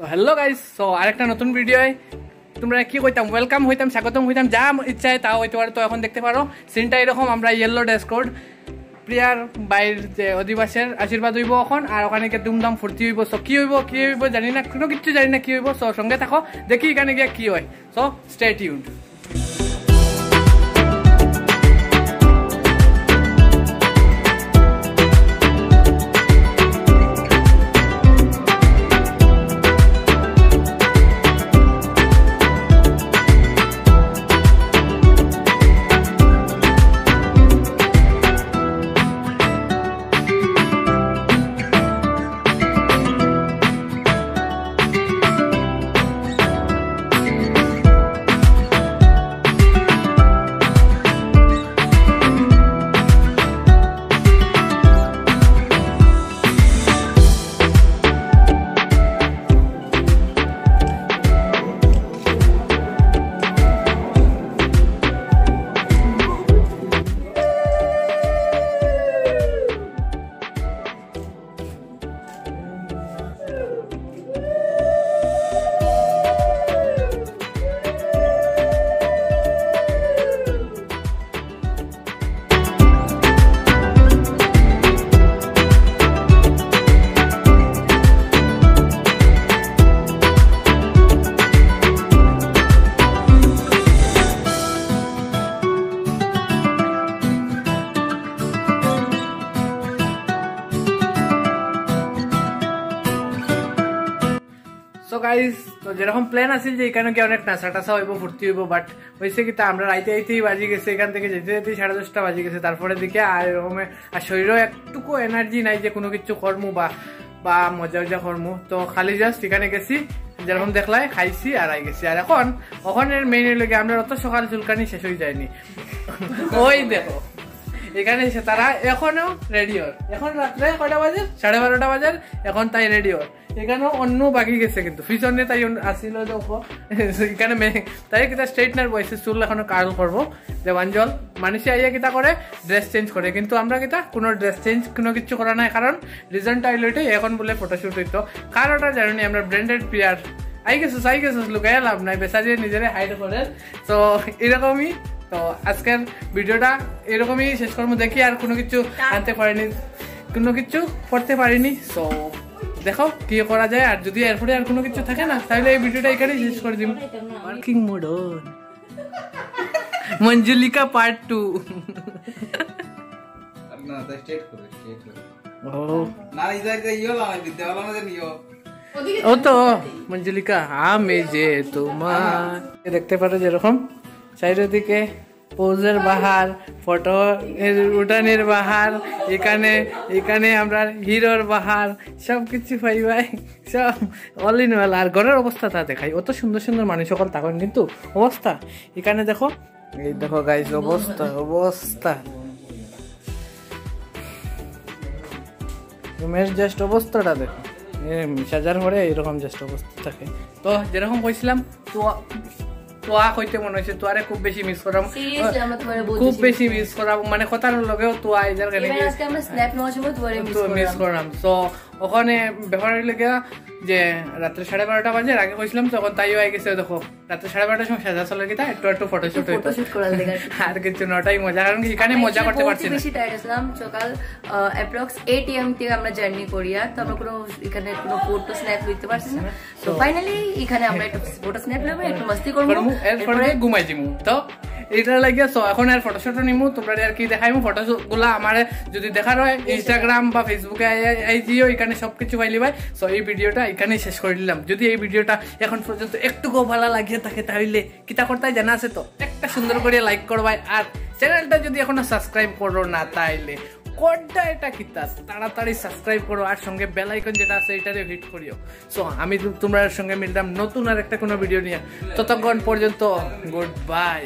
So hello guys, so আরেকটা নতুন video তোমরা কি কইতাম ওয়েলকাম হইতাম স্বাগতম হইতাম যা ইচ্ছা তাও হইতে পারো। তো এখন দেখতে পারো সিনটা এরকম, আমরা ইয়েলো ড্রেস কোড প্রিয়ার বাইর যে অধিবাসের আশীর্বাদ হইব এখন, আর ওখানে গিয়ে দুমদাম ফুর্তি হইব। সো কি হইব জানি না, কোনো কিছু জানি না কি হইব। সো সঙ্গে থাকো, দেখি এখানে গিয়ে কি হয়। So stay tuned. So guys, তো যেরকম প্ল্যান আছে যে এখানে গিয়ে অনেক নাচা টাচা হইব ফুর্তি হইব, বাট হয়েছে কি তা আমরা রাইতে আইতেই বাজি গেছে, এখান থেকে যেতে যেতেই 10:30 বাজি গেছে। তারপরে দিকে আর এরকম আর শরীরেও একটুকু এনার্জি নাই যে কোনো কিছু কর্ম বা মজা কর্ম। তো খালি জাস্ট এখানে গেছি, যেরকম দেখলাই খাইছি আর আই গেছি। আর ওখানের মেইন লেগে আমরা অত সকাল চুলকানি শেষ হয়ে যায়নি। ওই দেখো এখানে এসে তারা এখনো রেডিও, এখন রাত্রে কয়টা বাজে? 12:30 বাজে, এখন তাই রেডিও। এখানেও অন্য বাকি গেছে, কিন্তু পিছনে তাই আসিল এখানে তাই কিতা স্ট্রেটনার বয়সে চুল এখনো কার্ল করবো। যে অঞ্জল মানুষে আইয়া কিতা করে ড্রেস চেঞ্জ করে, কিন্তু আমরা কিতা কোনো ড্রেস চেঞ্জ কোনো কিছু করা নাই। কারণ রিজনটা আইল এটাই, এখন বলে ফটোশুট হইতো কারোটা জানি আমরা ব্র্যান্ডেড প্লেয়ার আই গেছিস লুকাইয়া লাভ নাই, বেচা দিয়ে নিজেরাই হাইড করে। তো এরকমই, তো আজকের ভিডিওটা এরকমই শেষ করবো। দেখি আর কোনো কিছু করতে পারিনি। সো দেখো কি করা যায়, আর যদি এরপরে আর কোনো কিছু থাকে না তাহলে এই ভিডিওটা এখানেই শেষ করে দিব। ওয়ার্কিং মোড মঞ্জুলিকা পার্ট 2 না তাই স্ট্রেট করে ও না ইজাকে ইও না বিদ্যালয় না নিও ও তো মঞ্জুলিকা আমি যে তোমার দেখতে পারে যেরকম চারিদিকে পৌজের বাহার ফটো উঠানের বাহার, এখানে আমরা হিরোর বাহার সব কিছু পাইবাই, সব অল ইন ওয়াল। আর ঘরের অবস্থা তা দেখাই, অত সুন্দর সুন্দর মানুষ সকল তখন কিন্তু অবস্থা এখানে দেখো, এই দেখো গাইজ অবস্থা রুমের জাস্ট অবস্থাটা দেখো, সাজার পরে এরকম জাস্ট অবস্থা থাকে। তো যেরকম কইছিলাম তো তোয়া কইতে মনে হয়েছে, তোয়ারে খুব বেশি মিস করাম, মানে কথার লগেও তোয়া এজার মিস করাম। তো ওখানে ব্যাপারের লেগে যে রাত্রে 12:30 বাজে আগে কইছিলাম, তখন তাইও আই গেছে। দেখো রাত্রে 12:30 সময় সাজা চলে গিয়ে একটু ফটোশুট হইতো, আর কিছু নটাই মজা, কারণ এখানে মজা করতে পারছি না। বেশি টায়ার্ড ছিলাম, সকাল অ্যাপ্রক্স 8 AM থেকে আমরা জার্নি করিয়া, তো আমরা কোনো এখানে কোনো ফটো স্ন্যাপ লইতে পারছি না। তো ফাইনালি এখানে আমরা একটু ফটো স্ন্যাপ লইব, একটু মস্তি করব, এরপরে ঘুমাই যাবো। তো এটা লাগে, সো এখন আর ফটোশুট নিমু, তোমরা আর কি দেখাইমু ফটোগুলা আমার যদি দেখার হয় ইনস্টাগ্রাম বা ফেসবুকে আইজিও এখানে সবকিছু পাইলি ভাই। সো এই ভিডিওটা এখানেই শেষ করে দিলাম। যদি এই ভিডিওটা এখন পর্যন্ত একটুকু ভালো লাগিয়ে থাকে তাহলে কিতা করতাই জানা আছে, তো একটা সুন্দর করে লাইক করবাই। আর চ্যানেলটা যদি এখনো সাবস্ক্রাইব করো না তাইলে কোডটা এটা কিতা তাড়াতাড়ি সাবস্ক্রাইব করো, আর সঙ্গে বেল আইকন যেটা আছে এটারে হিট করিও। সো আমি তোমার সঙ্গে মিললাম নতুন আর একটা কোনো ভিডিও নিয়ে, ততক্ষণ পর্যন্ত গুড বাই।